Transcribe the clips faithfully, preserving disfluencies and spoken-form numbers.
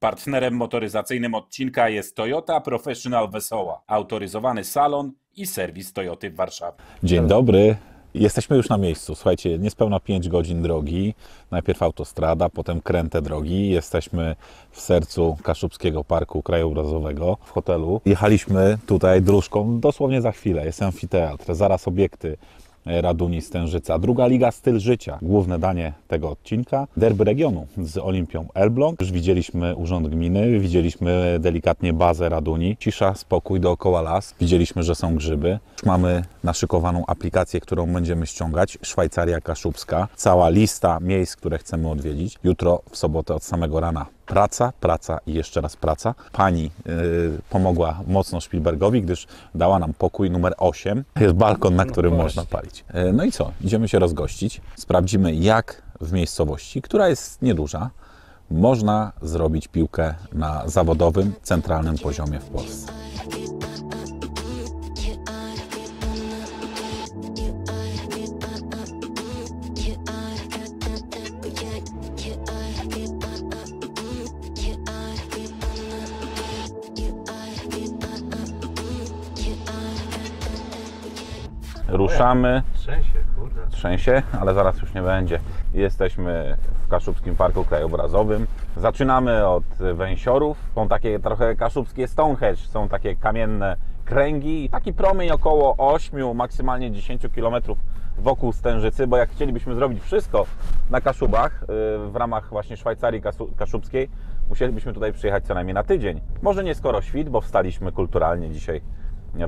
Partnerem motoryzacyjnym odcinka jest Toyota Professional Wesoła, autoryzowany salon i serwis Toyoty w Warszawie. Dzień dobry. Jesteśmy już na miejscu. Słuchajcie, niespełna pięć godzin drogi. Najpierw autostrada, potem kręte drogi. Jesteśmy w sercu Kaszubskiego Parku Krajobrazowego w hotelu. Jechaliśmy tutaj dróżką dosłownie za chwilę. Jest amfiteatr, zaraz obiekty Raduni Stężyca, Druga Liga Styl Życia, główne danie tego odcinka, derby regionu z Olimpią Elbląg. Już widzieliśmy urząd gminy, widzieliśmy delikatnie bazę Raduni, cisza, spokój, dookoła las, widzieliśmy, że są grzyby. Mamy naszykowaną aplikację, którą będziemy ściągać, Szwajcaria Kaszubska, cała lista miejsc, które chcemy odwiedzić. Jutro w sobotę od samego rana praca, praca i jeszcze raz praca. Pani yy, pomogła mocno Szpilbergowi, gdyż dała nam pokój numer osiem. Jest balkon, na którym no można palić. Yy, no i co? Idziemy się rozgościć. Sprawdzimy, jak w miejscowości, która jest nieduża, można zrobić piłkę na zawodowym, centralnym poziomie w Polsce. Ruszamy, trzęsie, kurde. trzęsie, ale zaraz już nie będzie. Jesteśmy w Kaszubskim Parku Krajobrazowym. Zaczynamy od Węsiorów. Są takie trochę kaszubskie Stonehenge, są takie kamienne kręgi i taki promień około ośmiu, maksymalnie dziesięciu kilometrów wokół Stężycy, bo jak chcielibyśmy zrobić wszystko na Kaszubach w ramach właśnie Szwajcarii Kaszubskiej, musielibyśmy tutaj przyjechać co najmniej na tydzień. Może nie skoro świt, bo wstaliśmy kulturalnie dzisiaj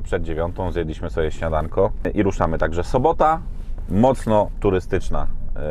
przed dziewiątą, zjedliśmy sobie śniadanko i ruszamy. Także sobota mocno turystyczna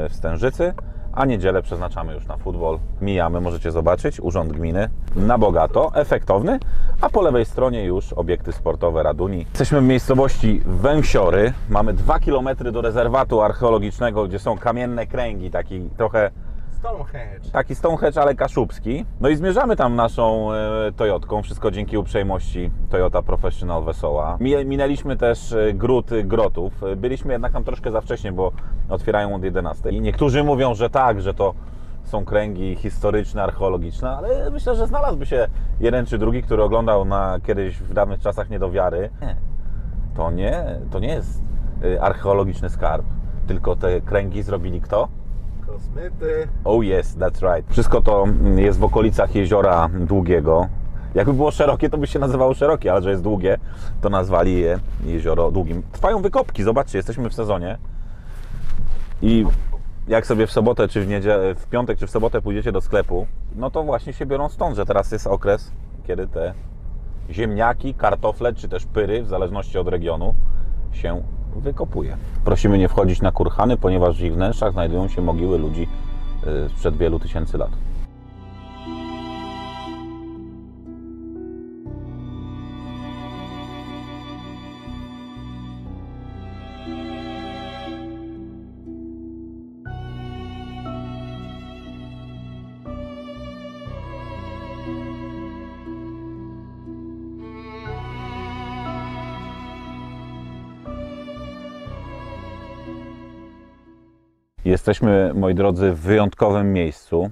w Stężycy, a niedzielę przeznaczamy już na futbol. Mijamy, możecie zobaczyć, urząd gminy na bogato, efektowny, a po lewej stronie już obiekty sportowe Raduni. Jesteśmy w miejscowości Węsiory, mamy dwa kilometry do rezerwatu archeologicznego, gdzie są kamienne kręgi, taki trochę Stonehenge. Taki Stonehenge, ale kaszubski. No i zmierzamy tam naszą e, Toyotką. Wszystko dzięki uprzejmości Toyota Professional Wesoła. Minęliśmy też Gród Grotów. Byliśmy jednak tam troszkę za wcześnie, bo otwierają od jedenastej. I niektórzy mówią, że tak, że to są kręgi historyczne, archeologiczne, ale myślę, że znalazłby się jeden czy drugi, który oglądał na kiedyś w dawnych czasach nie do wiary. Nie, to nie, to nie jest archeologiczny skarb, tylko te kręgi zrobili kto? Kosmyty. Oh yes, that's right. Wszystko to jest w okolicach Jeziora Długiego. Jakby było szerokie, to by się nazywało szerokie, ale że jest długie, to nazwali je Jezioro Długim. Trwają wykopki, zobaczcie, jesteśmy w sezonie. I jak sobie w sobotę, czy w niedzielę, w piątek, czy w sobotę pójdziecie do sklepu, no to właśnie się biorą stąd, że teraz jest okres, kiedy te ziemniaki, kartofle, czy też pyry, w zależności od regionu, się wykopuje. Prosimy nie wchodzić na kurhany, ponieważ w ich wnętrzach znajdują się mogiły ludzi sprzed wielu tysięcy lat. Jesteśmy, moi drodzy, w wyjątkowym miejscu.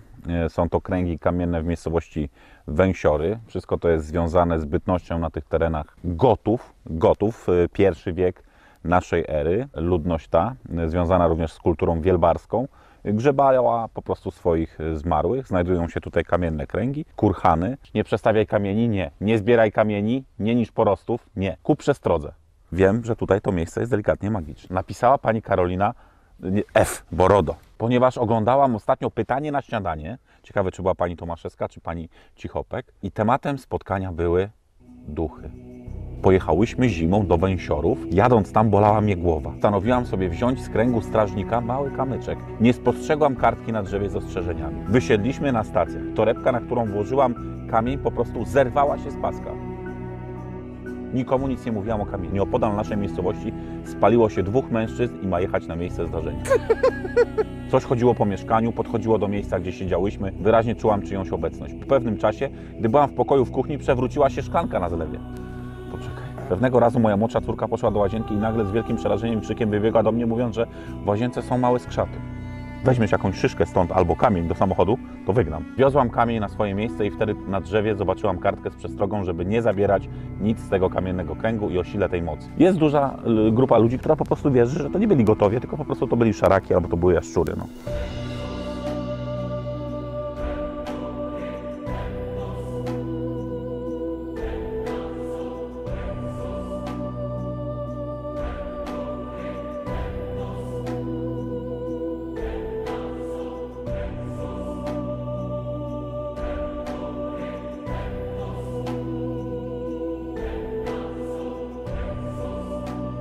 Są to kręgi kamienne w miejscowości Węsiory. Wszystko to jest związane z bytnością na tych terenach Gotów. Gotów, pierwszy wiek naszej ery. Ludność ta, związana również z kulturą wielbarską, grzebała po prostu swoich zmarłych. Znajdują się tutaj kamienne kręgi, kurhany. Nie przestawiaj kamieni, nie. Nie zbieraj kamieni, nie niż porostów, nie. Ku przestrodze. Wiem, że tutaj to miejsce jest delikatnie magiczne. Napisała pani Karolina F, bo RODO. Ponieważ oglądałam ostatnio Pytanie na śniadanie. Ciekawe, czy była pani Tomaszewska, czy pani Cichopek. I tematem spotkania były duchy. Pojechałyśmy zimą do Węsiorów. Jadąc tam bolała mnie głowa. Stanowiłam sobie wziąć z kręgu strażnika mały kamyczek. Nie spostrzegłam kartki na drzewie z ostrzeżeniami. Wysiedliśmy na stacjach. Torebka, na którą włożyłam kamień, po prostu zerwała się z paska. Nikomu nic nie mówiłam o kamieniu. Nieopodal naszej miejscowości spaliło się dwóch mężczyzn i ma jechać na miejsce zdarzenia. Coś chodziło po mieszkaniu, podchodziło do miejsca, gdzie siedziałyśmy. Wyraźnie czułam czyjąś obecność. Po pewnym czasie, gdy byłam w pokoju w kuchni, przewróciła się szklanka na zlewie. Poczekaj. Pewnego razu moja młodsza córka poszła do łazienki i nagle z wielkim przerażeniem i krzykiem wybiegła do mnie, mówiąc, że w łazience są małe skrzaty. weźmiesz jakąś szyszkę stąd albo kamień do samochodu, to wygnam. Wiozłam kamień na swoje miejsce i wtedy na drzewie zobaczyłam kartkę z przestrogą, żeby nie zabierać nic z tego kamiennego kręgu i o sile tej mocy. Jest duża grupa ludzi, która po prostu wierzy, że to nie byli gotowie, tylko po prostu to byli szaraki albo to były jaszczury. No.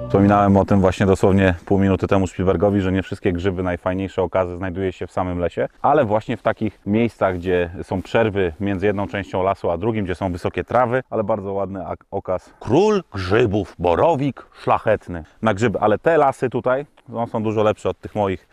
Wspominałem o tym właśnie dosłownie pół minuty temu Szpilbergowi, że nie wszystkie grzyby, najfajniejsze okazy znajduje się w samym lesie, ale właśnie w takich miejscach, gdzie są przerwy między jedną częścią lasu a drugim, gdzie są wysokie trawy, ale bardzo ładny okaz. Król grzybów, borowik szlachetny na grzyby, ale te lasy tutaj no, są dużo lepsze od tych moich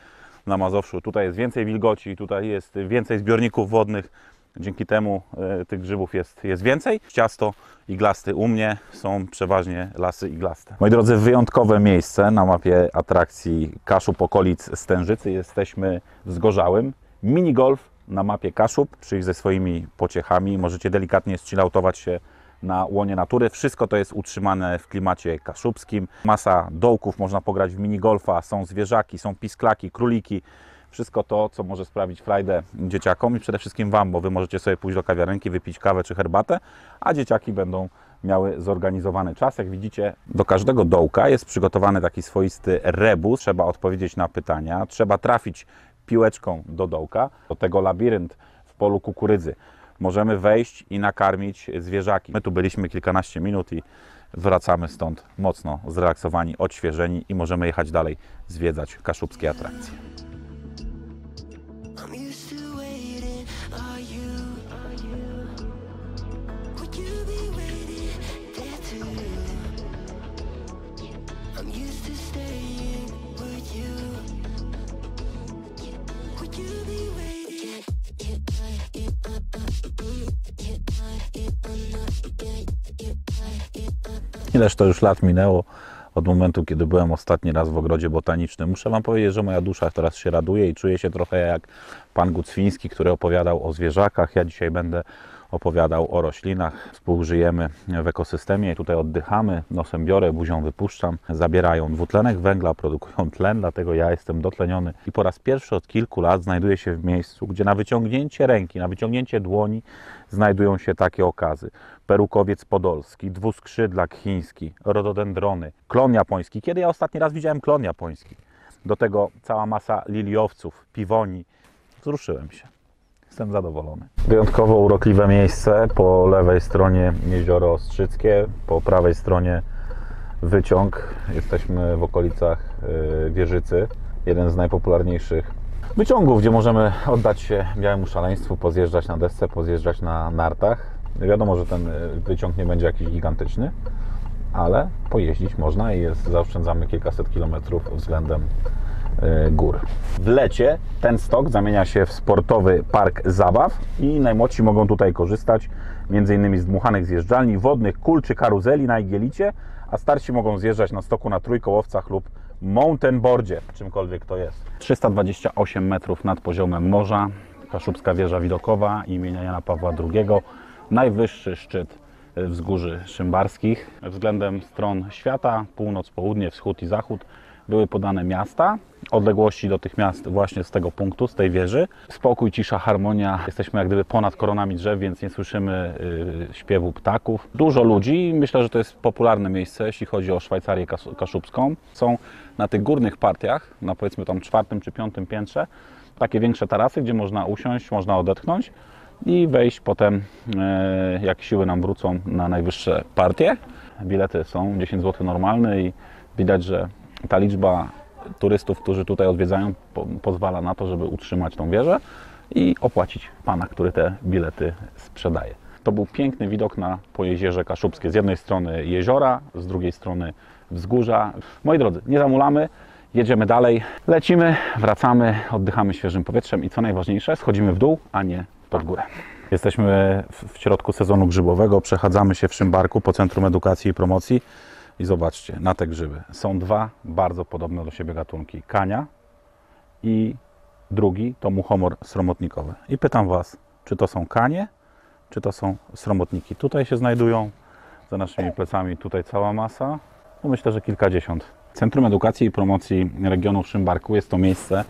na Mazowszu. Tutaj jest więcej wilgoci, tutaj jest więcej zbiorników wodnych. Dzięki temu y, tych grzybów jest, jest więcej. Ciasto iglasty u mnie są przeważnie lasy iglaste. Moi drodzy, wyjątkowe miejsce na mapie atrakcji Kaszub, okolic Stężycy. Jesteśmy w Zgorzałym. Minigolf na mapie Kaszub. Przyjść ze swoimi pociechami. Możecie delikatnie chilloutować się na łonie natury. Wszystko to jest utrzymane w klimacie kaszubskim. Masa dołków, można pograć w minigolfa. Są zwierzaki, są pisklaki, króliki. Wszystko to, co może sprawić frajdę dzieciakom i przede wszystkim Wam, bo Wy możecie sobie pójść do kawiarenki, wypić kawę czy herbatę, a dzieciaki będą miały zorganizowany czas. Jak widzicie, do każdego dołka jest przygotowany taki swoisty rebus. Trzeba odpowiedzieć na pytania, trzeba trafić piłeczką do dołka. Do tego labirynt w polu kukurydzy. Możemy wejść i nakarmić zwierzaki. My tu byliśmy kilkanaście minut i wracamy stąd mocno zrelaksowani, odświeżeni i możemy jechać dalej zwiedzać kaszubskie atrakcje. Ileż to już lat minęło od momentu, kiedy byłem ostatni raz w ogrodzie botanicznym. Muszę Wam powiedzieć, że moja dusza teraz się raduje i czuję się trochę jak pan Gucwiński, który opowiadał o zwierzakach. Ja dzisiaj będę opowiadał o roślinach. Współżyjemy w ekosystemie i tutaj oddychamy. Nosem biorę, buzią wypuszczam. Zabierają dwutlenek węgla, produkują tlen, dlatego ja jestem dotleniony. I po raz pierwszy od kilku lat znajduję się w miejscu, gdzie na wyciągnięcie ręki, na wyciągnięcie dłoni znajdują się takie okazy. Perukowiec podolski, dwuskrzydlak chiński, rododendrony, klon japoński. Kiedy ja ostatni raz widziałem klon japoński? Do tego cała masa liliowców, piwoni. Wzruszyłem się. Jestem zadowolony. Wyjątkowo urokliwe miejsce. Po lewej stronie Jezioro Ostrzyckie, po prawej stronie wyciąg. Jesteśmy w okolicach Wieżycy. Jeden z najpopularniejszych wyciągów, gdzie możemy oddać się białemu szaleństwu, pozjeżdżać na desce, pozjeżdżać na nartach. Wiadomo, że ten wyciąg nie będzie jakiś gigantyczny, ale pojeździć można i jest, zaoszczędzamy kilkaset kilometrów względem gór. W lecie ten stok zamienia się w sportowy park zabaw i najmłodsi mogą tutaj korzystać między innymi z dmuchanych zjeżdżalni, wodnych kul czy karuzeli na igielicie, a starsi mogą zjeżdżać na stoku na trójkołowcach lub mountainboardzie, czymkolwiek to jest. trzysta dwadzieścia osiem metrów nad poziomem morza, Kaszubska Wieża Widokowa im. Jana Pawła drugiego, najwyższy szczyt wzgórzy szymbarskich. Względem stron świata, północ, południe, wschód i zachód, były podane miasta, odległości do tych miast właśnie z tego punktu, z tej wieży. Spokój, cisza, harmonia. Jesteśmy jak gdyby ponad koronami drzew, więc nie słyszymy yy, śpiewu ptaków. Dużo ludzi. Myślę, że to jest popularne miejsce, jeśli chodzi o Szwajcarię Kaszubską. Są na tych górnych partiach, na powiedzmy tam czwartym czy piątym piętrze, takie większe tarasy, gdzie można usiąść, można odetchnąć i wejść potem, yy, jak siły nam wrócą, na najwyższe partie. Bilety są dziesięć złotych normalne i widać, że ta liczba turystów, którzy tutaj odwiedzają, po, pozwala na to, żeby utrzymać tą wieżę i opłacić pana, który te bilety sprzedaje. To był piękny widok na Pojezierze Kaszubskie. Z jednej strony jeziora, z drugiej strony wzgórza. Moi drodzy, nie zamulamy, jedziemy dalej, lecimy, wracamy, oddychamy świeżym powietrzem i co najważniejsze, schodzimy w dół, a nie pod górę. Jesteśmy w środku sezonu grzybowego, przechadzamy się w Szymbarku po Centrum Edukacji i Promocji. I zobaczcie, na te grzyby są dwa bardzo podobne do siebie gatunki. Kania i drugi to muchomor sromotnikowy. I pytam Was, czy to są kanie, czy to są sromotniki. Tutaj się znajdują, za naszymi plecami tutaj cała masa, no myślę, że kilkadziesiąt. Centrum Edukacji i Promocji Regionu w Szymbarku jest to miejsce,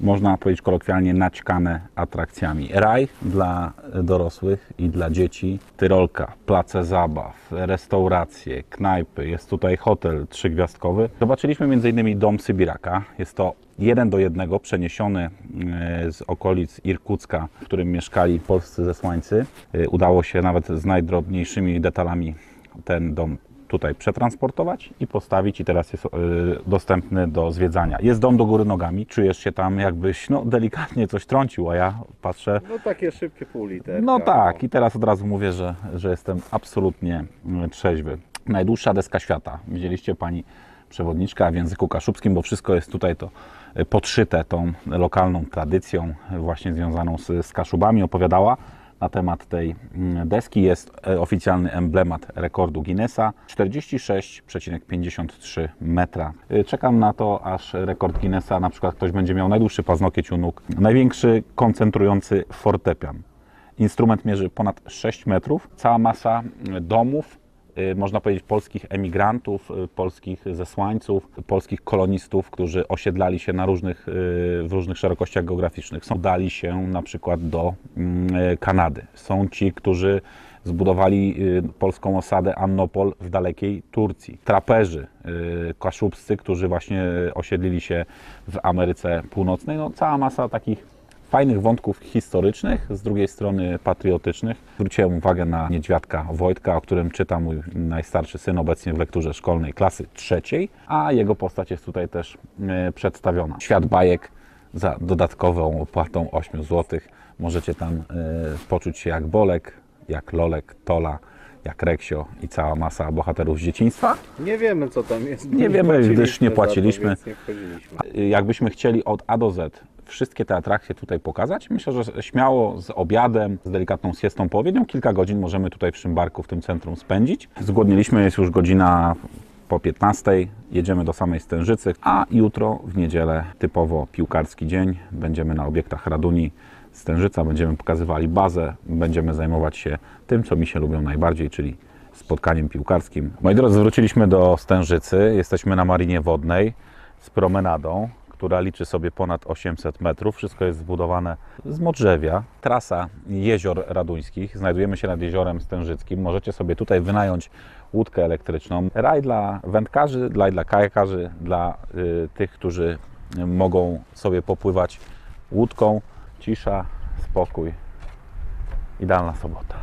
można powiedzieć kolokwialnie, naćkane atrakcjami. Raj dla dorosłych i dla dzieci. Tyrolka, place zabaw, restauracje, knajpy. Jest tutaj hotel trzygwiazdkowy. Zobaczyliśmy między innymi dom Sybiraka. Jest to jeden do jednego przeniesiony z okolic Irkucka, w którym mieszkali polscy zesłańcy. Udało się nawet z najdrobniejszymi detalami ten dom tutaj przetransportować i postawić, i teraz jest dostępny do zwiedzania. Jest dom do góry nogami, czujesz się tam jakbyś no, delikatnie coś trącił, a ja patrzę... No takie szybkie pół literka. No tak, i teraz od razu mówię, że, że jestem absolutnie trzeźwy. Najdłuższa deska świata. Widzieliście pani przewodniczka w języku kaszubskim, bo wszystko jest tutaj to podszyte tą lokalną tradycją właśnie związaną z, z Kaszubami. Opowiadała na temat tej deski. Jest oficjalny emblemat rekordu Guinnessa, czterdzieści sześć przecinek pięćdziesiąt trzy metra. Czekam na to, aż rekord Guinnessa, na przykład ktoś będzie miał najdłuższy paznokieć u nóg, największy koncentrujący fortepian. Instrument mierzy ponad sześć metrów, cała masa domów, można powiedzieć polskich emigrantów, polskich zesłańców, polskich kolonistów, którzy osiedlali się na różnych, w różnych szerokościach geograficznych. Są, udali się na przykład do Kanady. Są ci, którzy zbudowali polską osadę Annopol w dalekiej Turcji. Traperzy kaszubscy, którzy właśnie osiedlili się w Ameryce Północnej. No, cała masa takich fajnych wątków historycznych, z drugiej strony patriotycznych. Zwróciłem uwagę na Niedźwiadka Wojtka, o którym czyta mój najstarszy syn obecnie w lekturze szkolnej klasy trzeciej, a jego postać jest tutaj też przedstawiona. Świat bajek za dodatkową opłatą ośmiu złotych. Możecie tam poczuć się jak Bolek, jak Lolek, Tola, jak Reksio i cała masa bohaterów z dzieciństwa. Nie wiemy, co tam jest. Nie wiemy, gdyż nie płaciliśmy. Nie Jakbyśmy chcieli od A do Z wszystkie te atrakcje tutaj pokazać. Myślę, że śmiało z obiadem, z delikatną siestą po obiedzie, kilka godzin możemy tutaj w Szymbarku, w tym centrum spędzić. Zgodniliśmy, jest już godzina po piętnastej, jedziemy do samej Stężycy, a jutro w niedzielę typowo piłkarski dzień. Będziemy na obiektach Raduni Stężyca, będziemy pokazywali bazę, będziemy zajmować się tym, co mi się lubią najbardziej, czyli spotkaniem piłkarskim. Moi drodzy, wróciliśmy do Stężycy, jesteśmy na marinie wodnej z promenadą, która liczy sobie ponad osiemset metrów. Wszystko jest zbudowane z modrzewia. Trasa jezior raduńskich. Znajdujemy się nad jeziorem Stężyckim. Możecie sobie tutaj wynająć łódkę elektryczną. Raj dla wędkarzy, dla, dla kajakarzy, dla y, tych, którzy mogą sobie popływać łódką. Cisza, spokój. Idealna sobota.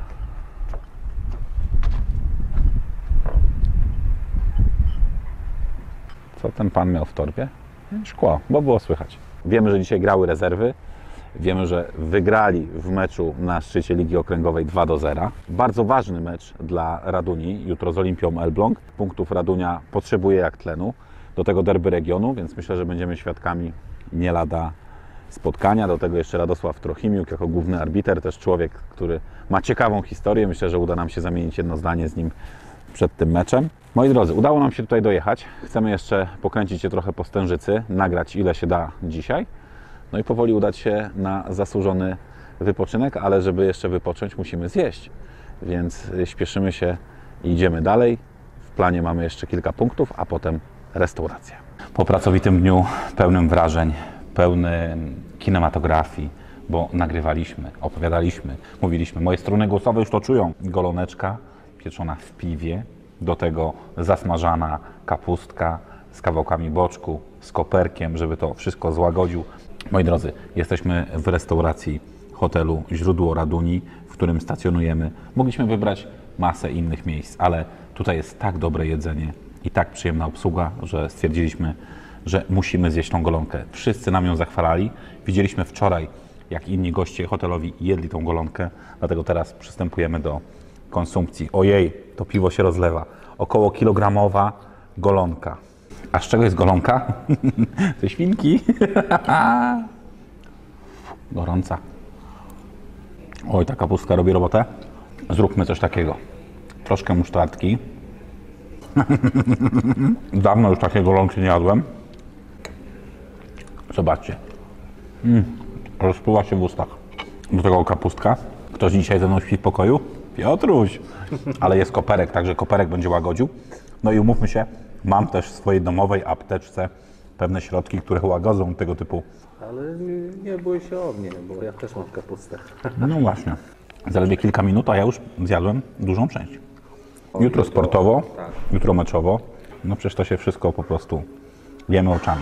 Co ten pan miał w torbie? Szkło, bo było słychać. Wiemy, że dzisiaj grały rezerwy. Wiemy, że wygrali w meczu na szczycie Ligi Okręgowej dwa do zera. Bardzo ważny mecz dla Raduni, jutro z Olimpią Elbląg. Punktów Radunia potrzebuje jak tlenu. Do tego derby regionu, więc myślę, że będziemy świadkami nie lada spotkania. Do tego jeszcze Radosław Trochimiuk jako główny arbiter, też człowiek, który ma ciekawą historię. Myślę, że uda nam się zamienić jedno zdanie z nim przed tym meczem. Moi drodzy, udało nam się tutaj dojechać. Chcemy jeszcze pokręcić się trochę po Stężycy, nagrać ile się da dzisiaj. No i powoli udać się na zasłużony wypoczynek, ale żeby jeszcze wypocząć, musimy zjeść. Więc śpieszymy się i idziemy dalej. W planie mamy jeszcze kilka punktów, a potem restauracja. Po pracowitym dniu, pełnym wrażeń, pełnym kinematografii, bo nagrywaliśmy, opowiadaliśmy, mówiliśmy. Moje struny głosowe już to czują. Goloneczka pieczona w piwie, do tego zasmażana kapustka z kawałkami boczku, z koperkiem, żeby to wszystko złagodził. Moi drodzy, jesteśmy w restauracji hotelu Źródło Raduni, w którym stacjonujemy. Mogliśmy wybrać masę innych miejsc, ale tutaj jest tak dobre jedzenie i tak przyjemna obsługa, że stwierdziliśmy, że musimy zjeść tą golonkę. Wszyscy nam ją zachwalali. Widzieliśmy wczoraj, jak inni goście hotelowi jedli tą golonkę, dlatego teraz przystępujemy do konsumpcji. Ojej, to piwo się rozlewa. Około kilogramowa golonka. A z czego jest golonka? Ze świnki. Gorąca. Oj, ta kapustka robi robotę. Zróbmy coś takiego. Troszkę musztardki. Dawno już takiej golonki nie jadłem. Zobaczcie. Mm, rozpływa się w ustach. Do tego kapustka. Ktoś dzisiaj ze mną śpi w pokoju? Piotruś! Ale jest koperek, także koperek będzie łagodził. No i umówmy się, mam też w swojej domowej apteczce pewne środki, które łagodzą tego typu. Ale nie bój się o mnie, bo ja też mam kapustę. No właśnie. Zaledwie kilka minut, a ja już zjadłem dużą część. Jutro sportowo, jutro meczowo. No przecież to się wszystko po prostu jemy oczami.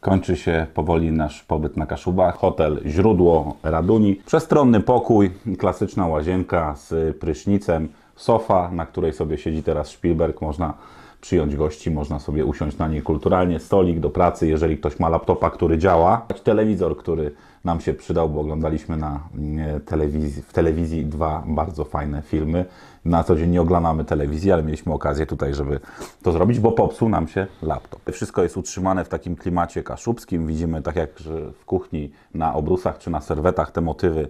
Kończy się powoli nasz pobyt na Kaszubach. Hotel Źródło Raduni. Przestronny pokój, klasyczna łazienka z prysznicem. Sofa, na której sobie siedzi teraz Szpilberg. Można przyjąć gości, można sobie usiąść na niej kulturalnie. Stolik do pracy, jeżeli ktoś ma laptopa, który działa. Telewizor, który nam się przydał, bo oglądaliśmy na telewizji, w telewizji dwa bardzo fajne filmy. Na co dzień nie oglądamy telewizji, ale mieliśmy okazję tutaj, żeby to zrobić, bo popsuł nam się laptop. Wszystko jest utrzymane w takim klimacie kaszubskim. Widzimy, tak jak w kuchni, na obrusach czy na serwetach te motywy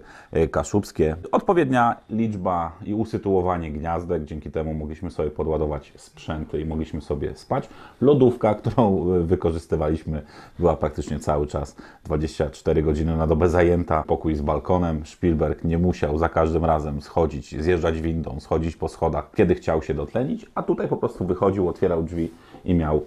kaszubskie. Odpowiednia liczba i usytuowanie gniazdek. Dzięki temu mogliśmy sobie podładować sprzęty i mogliśmy sobie spać. Lodówka, którą wykorzystywaliśmy, była praktycznie cały czas, dwadzieścia cztery godziny na dobę zajęta. Pokój z balkonem. Szpilberg nie musiał za każdym razem schodzić, zjeżdżać windą, schodzić po schodach, kiedy chciał się dotlenić, a tutaj po prostu wychodził, otwierał drzwi i miał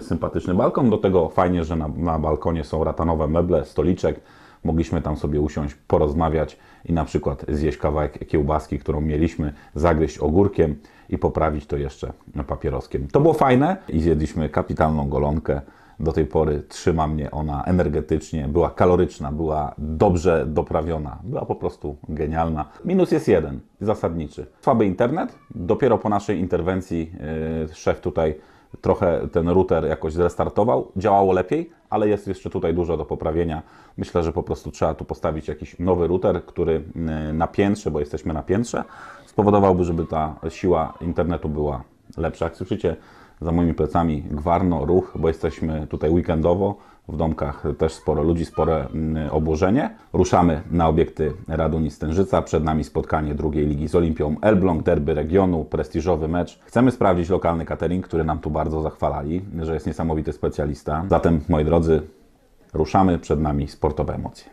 sympatyczny balkon. Do tego fajnie, że na, na balkonie są ratanowe meble, stoliczek. Mogliśmy tam sobie usiąść, porozmawiać i na przykład zjeść kawałek kiełbaski, którą mieliśmy, zagryźć ogórkiem i poprawić to jeszcze papieroskiem. To było fajne i zjedliśmy kapitalną golonkę. Do tej pory trzyma mnie ona energetycznie, była kaloryczna, była dobrze doprawiona, była po prostu genialna. Minus jest jeden, zasadniczy. Słaby internet, dopiero po naszej interwencji yy, szef tutaj trochę ten router jakoś zrestartował, działało lepiej, ale jest jeszcze tutaj dużo do poprawienia. Myślę, że po prostu trzeba tu postawić jakiś nowy router, który na piętrze, bo jesteśmy na piętrze, spowodowałby, żeby ta siła internetu była lepsza. Jak słyszycie, za moimi plecami gwarno, ruch, bo jesteśmy tutaj weekendowo, w domkach też sporo ludzi, spore obłożenie. Ruszamy na obiekty Raduni Stężyca, przed nami spotkanie drugiej ligi z Olimpią Elbląg, derby regionu, prestiżowy mecz. Chcemy sprawdzić lokalny catering, który nam tu bardzo zachwalali, że jest niesamowity specjalista. Zatem, moi drodzy, ruszamy, przed nami sportowe emocje.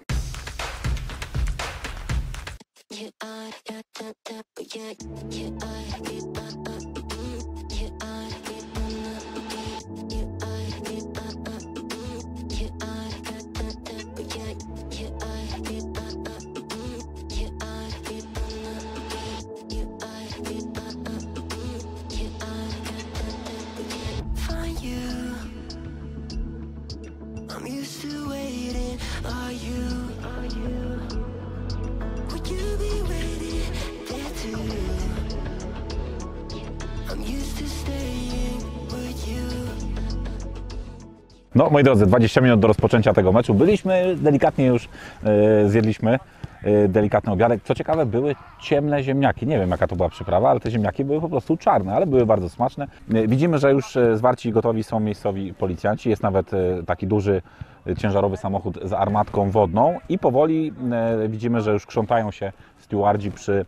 No, moi drodzy, dwadzieścia minut do rozpoczęcia tego meczu. Byliśmy, delikatnie już yy, zjedliśmy yy, delikatny obiadek. Co ciekawe, były ciemne ziemniaki. Nie wiem, jaka to była przyprawa, ale te ziemniaki były po prostu czarne, ale były bardzo smaczne. Yy, widzimy, że już zwarci i gotowi są miejscowi policjanci. Jest nawet yy, taki duży yy, ciężarowy samochód z armatką wodną i powoli yy, widzimy, że już krzątają się stewardzi przy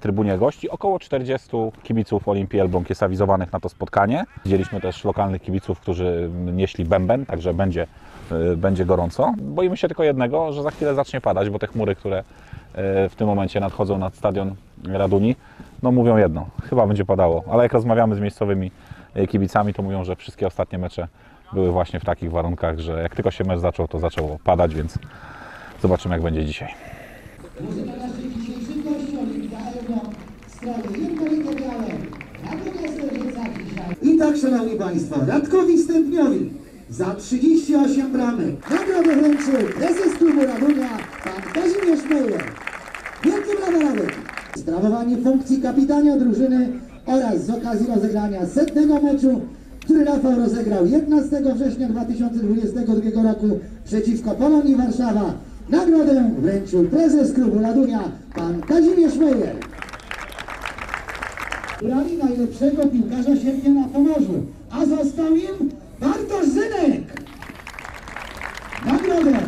trybunie gości. Około czterdziestu kibiców Olimpii Elbląg jest awizowanych na to spotkanie. Widzieliśmy też lokalnych kibiców, którzy nieśli bęben, także będzie, będzie gorąco. Boimy się tylko jednego, że za chwilę zacznie padać, bo te chmury, które w tym momencie nadchodzą nad stadion Raduni, no mówią jedno, chyba będzie padało. Ale jak rozmawiamy z miejscowymi kibicami, to mówią, że wszystkie ostatnie mecze były właśnie w takich warunkach, że jak tylko się mecz zaczął, to zaczęło padać, więc zobaczymy, jak będzie dzisiaj. I tak, szanowni Państwo, Radkowi Stępniowi za trzydzieści osiem bramek nagrodę wręczył prezes klubu Radunia, pan Kazimierz Mejel. Wielkie brawa Raduniu! Sprawowanie funkcji kapitana drużyny oraz z okazji rozegrania setnego meczu, który Rafał rozegrał jedenastego września dwa tysiące dwudziestego drugiego roku przeciwko Polonii Warszawa, nagrodę wręczył prezes klubu Radunia, pan Kazimierz Mejel. Urali najlepszego piłkarza sierpnia na Pomorzu, a został im Bartosz Zynek. Nagrodę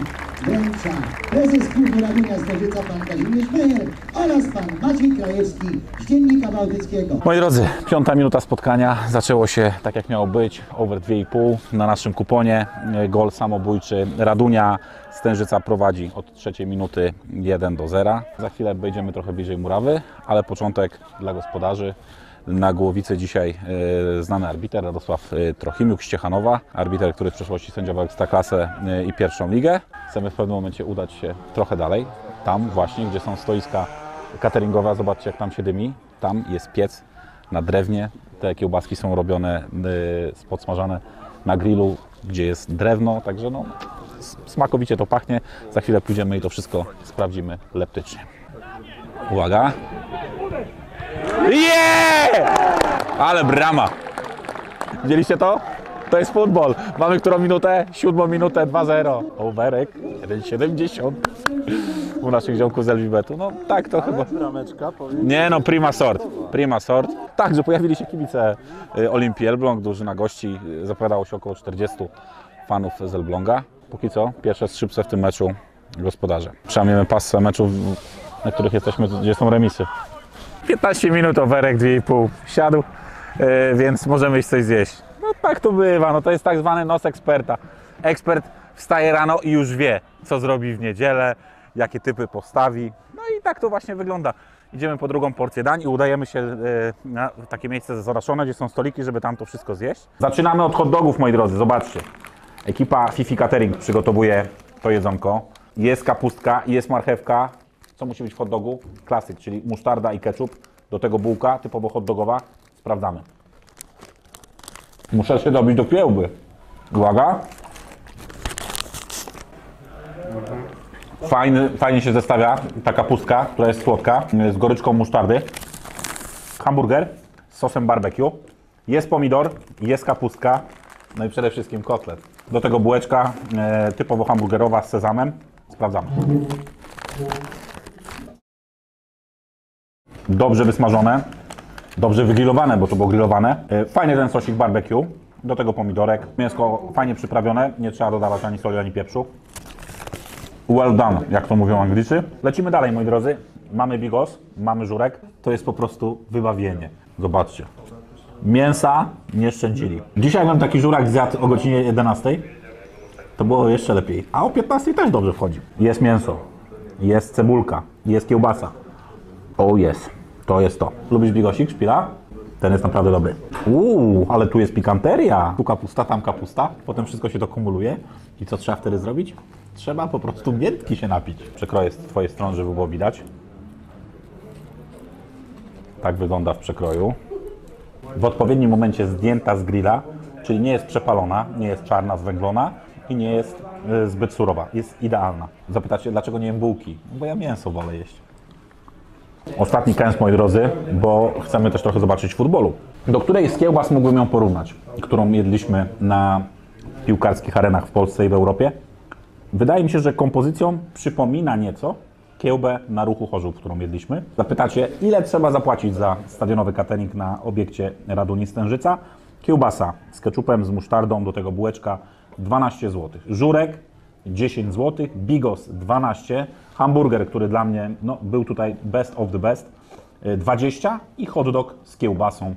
Łęcza, prezes klubu Radunia Stężyca pan Kazimierz Mejel oraz pan Maciej Krajewski z Dziennika Bałtyckiego. Moi drodzy, piąta minuta spotkania. Zaczęło się tak jak miało być, over dwa i pół na naszym kuponie. Gol samobójczy Radunia. Stężyca prowadzi od trzeciej minuty jeden do zera. Za chwilę będziemy trochę bliżej murawy, ale początek dla gospodarzy. Na Głowicy dzisiaj y, znany arbiter Radosław Trochimiuk z Ciechanowa. Arbiter, który w przeszłości sędziował Ekstraklasę y, i pierwszą ligę. Chcemy w pewnym momencie udać się trochę dalej. Tam właśnie, gdzie są stoiska cateringowe. Zobaczcie, jak tam się dymi. Tam jest piec na drewnie. Te kiełbaski są robione, y, podsmażane na grillu, gdzie jest drewno. Także no, smakowicie to pachnie. Za chwilę pójdziemy i to wszystko sprawdzimy leptycznie. Uwaga! Yeah! Ale brama! Widzieliście to? To jest futbol. Mamy którą minutę? Siódmą minutę, dwa zero. Overek, jeden siedemdziesiąt. U naszych ziomków z Elbibetu. No tak to ale chyba... Brameczka, nie no, prima sort. Prima sort. Tak, że pojawili się kibice Olimpii Elbląg, drużyna gości. Zapowiadało się około czterdziestu fanów z Elbląga. Póki co, pierwsze skrzypce w tym meczu gospodarze. Przejmiemy pasę meczów, na których jesteśmy, gdzie są remisy. piętnaście minut overek, dwa i pół siadł, yy, więc możemy iść coś zjeść. No tak to bywa, no to jest tak zwany nos eksperta. Ekspert wstaje rano i już wie, co zrobi w niedzielę, jakie typy postawi. No i tak to właśnie wygląda. Idziemy po drugą porcję dań i udajemy się yy, na takie miejsce zaraszone, gdzie są stoliki, żeby tam to wszystko zjeść. Zaczynamy od hot dogów, moi drodzy, zobaczcie. Ekipa Fifi Catering przygotowuje to jedzonko. Jest kapustka, jest marchewka. Co musi być w hot dogu? Klasyk, czyli musztarda i ketchup. Do tego bułka typowo hot dogowa. Sprawdzamy. Muszę się dobić do kiełby. Uwaga. Fajny, fajnie się zestawia ta kapustka, która jest słodka, z goryczką musztardy. Hamburger z sosem barbecue. Jest pomidor, jest kapustka. No i przede wszystkim kotlet. Do tego bułeczka e, typowo hamburgerowa z sezamem. Sprawdzamy. Dobrze wysmażone, dobrze wygrillowane, bo to było grillowane. Fajnie ten sosik barbecue, do tego pomidorek. Mięsko fajnie przyprawione, nie trzeba dodawać ani soli, ani pieprzu. Well done, jak to mówią Anglicy. Lecimy dalej, moi drodzy. Mamy bigos, mamy żurek. To jest po prostu wybawienie. Zobaczcie. Mięsa nie szczędzili. Dzisiaj mam taki żurak zjadł o godzinie jedenastej. To było jeszcze lepiej. A o piętnastej też dobrze wchodzi. Jest mięso, jest cebulka, jest kiełbasa. O jest. To jest to. Lubisz bigosik, szpila? Ten jest naprawdę dobry. Uuu, ale tu jest pikanteria. Tu kapusta, tam kapusta. Potem wszystko się to kumuluje. I co trzeba wtedy zrobić? Trzeba po prostu miętki się napić. Przekroję z twojej strony, żeby było widać. Tak wygląda w przekroju. W odpowiednim momencie zdjęta z grilla, czyli nie jest przepalona, nie jest czarna, zwęglona i nie jest zbyt surowa. Jest idealna. Zapytacie, dlaczego nie jem bułki? No bo ja mięso wolę jeść. Ostatni kęs, moi drodzy, bo chcemy też trochę zobaczyć futbolu. Do której z kiełbas mógłbym ją porównać, którą jedliśmy na piłkarskich arenach w Polsce i w Europie? Wydaje mi się, że kompozycją przypomina nieco kiełbę na Ruchu Chorzów, którą jedliśmy. Zapytacie, ile trzeba zapłacić za stadionowy catering na obiekcie Raduni Stężyca? Kiełbasa z keczupem, z musztardą, do tego bułeczka dwanaście złotych. Żurek dziesięć złotych, bigos dwanaście, hamburger, który dla mnie no, był tutaj best of the best, dwadzieścia i hot dog z kiełbasą,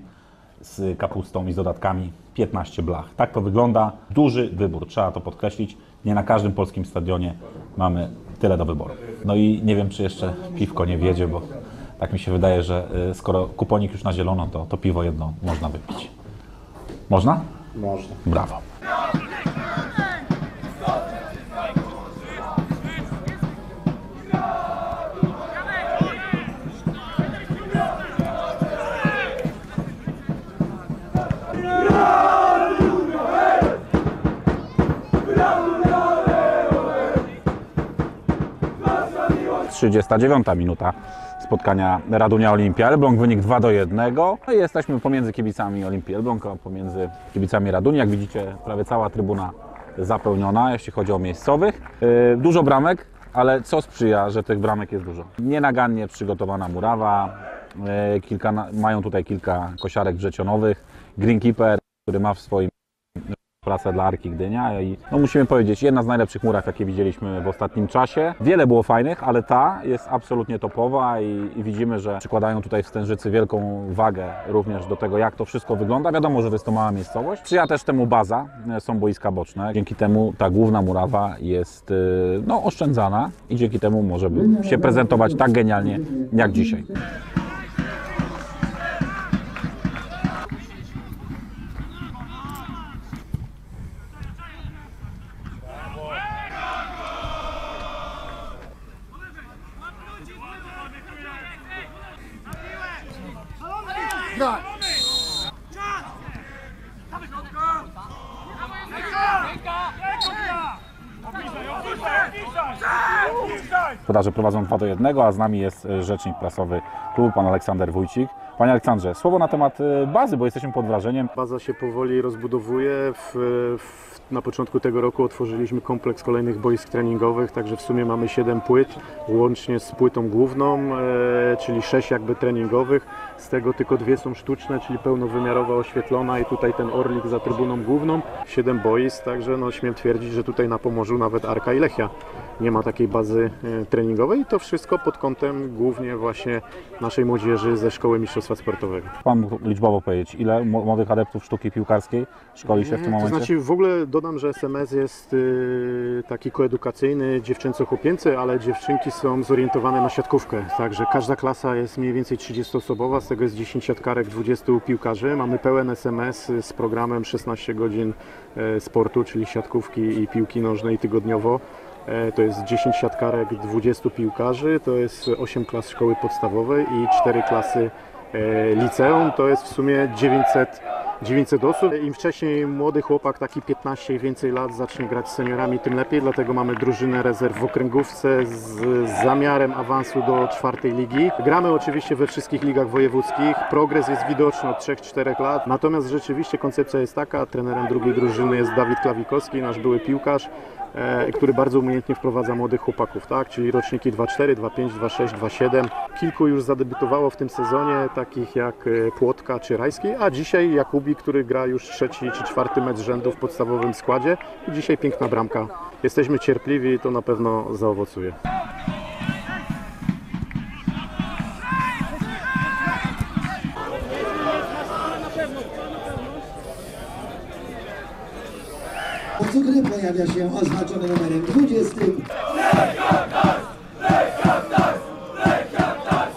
z kapustą i z dodatkami piętnaście blach. Tak to wygląda. Duży wybór, trzeba to podkreślić. Nie na każdym polskim stadionie mamy tyle do wyboru. No i nie wiem, czy jeszcze piwko nie wjedzie, bo tak mi się wydaje, że skoro kuponik już na zielono, to, to piwo jedno można wypić. Można? Można. Brawo. trzydziesta dziewiąta minuta spotkania Radunia Olimpia Elbląg, wynik dwa do jednego. No i jesteśmy pomiędzy kibicami Olimpii Elbląg, a pomiędzy kibicami Raduni. Jak widzicie, prawie cała trybuna zapełniona, jeśli chodzi o miejscowych. Yy, dużo bramek, ale co sprzyja, że tych bramek jest dużo? Nienagannie przygotowana murawa, yy, kilka, mają tutaj kilka kosiarek wrzecionowych, greenkeeper, który ma w swoim pracę dla Arki Gdynia i no musimy powiedzieć, jedna z najlepszych murach, jakie widzieliśmy w ostatnim czasie. Wiele było fajnych, ale ta jest absolutnie topowa i, i widzimy, że przykładają tutaj w Stężycy wielką wagę również do tego, jak to wszystko wygląda. Wiadomo, że to jest to mała miejscowość. Przyja też temu baza, są boiska boczne. Dzięki temu ta główna murawa jest no, oszczędzana i dzięki temu może się prezentować tak genialnie jak dzisiaj. Podaże prowadzą dwa do jednego, a z nami jest rzecznik prasowy klubu, pan Aleksander Wójcik. Panie Aleksandrze, słowo na temat bazy, bo jesteśmy pod wrażeniem. Baza się powoli rozbudowuje. W, w, na początku tego roku otworzyliśmy kompleks kolejnych boisk treningowych, także w sumie mamy siedem płyt, łącznie z płytą główną, e, czyli sześć jakby treningowych. Z tego tylko dwie są sztuczne, czyli pełnowymiarowa, oświetlona i tutaj ten orlik za trybuną główną. siedem boisk, także no, śmiem twierdzić, że tutaj na Pomorzu nawet Arka i Lechia nie ma takiej bazy treningowej. I to wszystko pod kątem głównie właśnie naszej młodzieży ze Szkoły Mistrzostwa Sportowego. Pan mógł liczbowo powiedzieć, ile młodych adeptów sztuki piłkarskiej szkoli się w tym momencie? To znaczy w ogóle dodam, że S M S jest taki koedukacyjny, dziewczęco-chłopięcy, ale dziewczynki są zorientowane na siatkówkę. Także każda klasa jest mniej więcej trzydziestoosobowa, z tego jest dziesięć siatkarek, dwudziestu piłkarzy. Mamy pełen S M S z programem szesnaście godzin sportu, czyli siatkówki i piłki nożnej tygodniowo. To jest dziesięć siatkarek, dwudziestu piłkarzy, to jest osiem klas szkoły podstawowej i cztery klasy liceum. To jest w sumie dziewięćset osób. Im wcześniej młody chłopak, taki piętnaście i więcej lat, zacznie grać z seniorami, tym lepiej. Dlatego mamy drużynę rezerw w okręgówce z zamiarem awansu do czwartej ligi. Gramy oczywiście we wszystkich ligach wojewódzkich. Progres jest widoczny od trzech-czterech lat. Natomiast rzeczywiście koncepcja jest taka. Trenerem drugiej drużyny jest Dawid Klawikowski, nasz były piłkarz, który bardzo umiejętnie wprowadza młodych chłopaków, tak? Czyli roczniki dwa cztery, dwa pięć, dwa sześć, dwa siedem. Kilku już zadebiutowało w tym sezonie, takich jak Płotka czy Rajski, a dzisiaj Jakubi, który gra już trzeci czy czwarty mecz rzędu w podstawowym składzie. I dzisiaj piękna bramka. Jesteśmy cierpliwi i to na pewno zaowocuje. Gry pojawia się oznaczony numerem dwudziestym.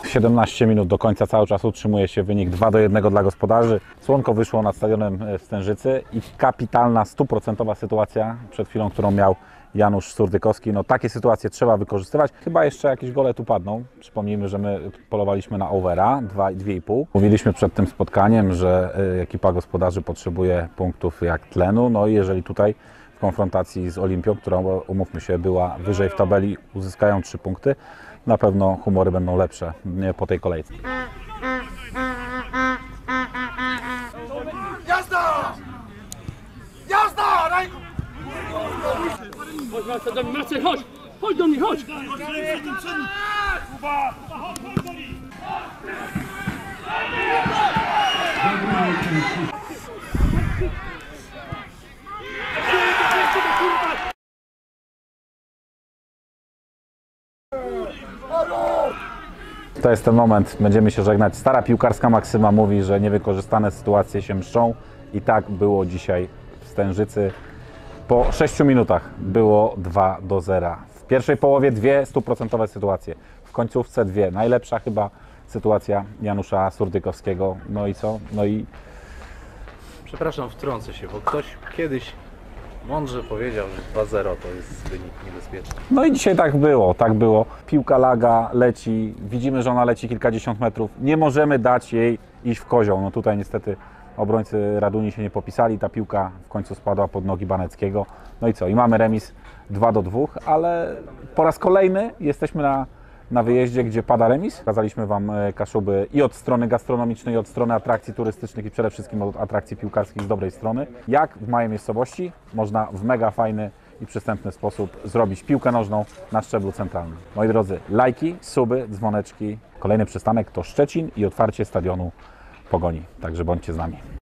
siedemnaście minut do końca cały czas utrzymuje się wynik dwa do jednego dla gospodarzy. Słonko wyszło nad stadionem w Stężycy i kapitalna, stuprocentowa sytuacja przed chwilą, którą miał Janusz Surdykowski. No takie sytuacje trzeba wykorzystywać. Chyba jeszcze jakieś gole tu padną. Przypomnijmy, że my polowaliśmy na overa dwa i pół. Mówiliśmy przed tym spotkaniem, że ekipa gospodarzy potrzebuje punktów jak tlenu. No i jeżeli tutaj w konfrontacji z Olimpią, która umówmy się była wyżej w tabeli, uzyskają trzy punkty, na pewno humory będą lepsze po tej kolejce. Jazda! Jazda! Chodź do mnie, Marcel, chodź! Chodź do mnie, chodź! To jest ten moment, będziemy się żegnać. Stara piłkarska maksyma mówi, że niewykorzystane sytuacje się mszczą i tak było dzisiaj w Stężycy. Po sześciu minutach było dwa do zera. W pierwszej połowie dwie stuprocentowe sytuacje, w końcówce dwie. Najlepsza chyba sytuacja Janusza Surdykowskiego. No i co? No i... Przepraszam, wtrącę się, bo ktoś kiedyś mądrze powiedział, że dwa zero to jest wynik niebezpieczny. No i dzisiaj tak było, tak było. Piłka laga, leci, widzimy, że ona leci kilkadziesiąt metrów. Nie możemy dać jej iść w kozioł. No tutaj niestety obrońcy Raduni się nie popisali, ta piłka w końcu spadła pod nogi Baneckiego. No i co? I mamy remis dwa do dwóch, ale po raz kolejny jesteśmy na, na wyjeździe, gdzie pada remis. Pokazaliśmy Wam Kaszuby i od strony gastronomicznej, i od strony atrakcji turystycznych, i przede wszystkim od atrakcji piłkarskich z dobrej strony. Jak w małej miejscowości można w mega fajny i przystępny sposób zrobić piłkę nożną na szczeblu centralnym. Moi drodzy, lajki, suby, dzwoneczki. Kolejny przystanek to Szczecin i otwarcie stadionu Pogoni. Także bądźcie z nami.